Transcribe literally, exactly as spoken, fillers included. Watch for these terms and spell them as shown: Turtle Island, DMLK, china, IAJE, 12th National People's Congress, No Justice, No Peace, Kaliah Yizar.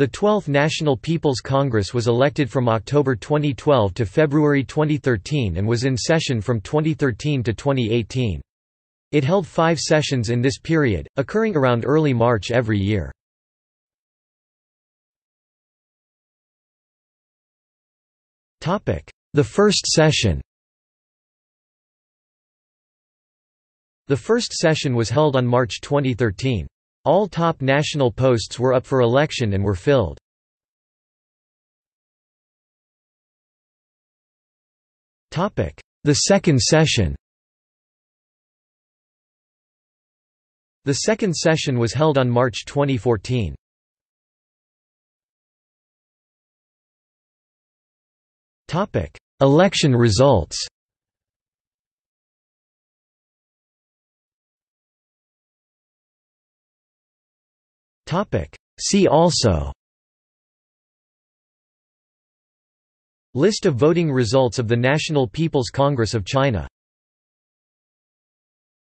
The twelfth National People's Congress was elected from October twenty twelve to February twenty thirteen and was in session from twenty thirteen to twenty eighteen. It held five sessions in this period, occurring around early March every year. The first session. The first session was held on March twenty thirteen. All top national posts were up for election and were filled. The second session. The second session was held on March twenty fourteen. Election results. See also: List of voting results of the National People's Congress of China.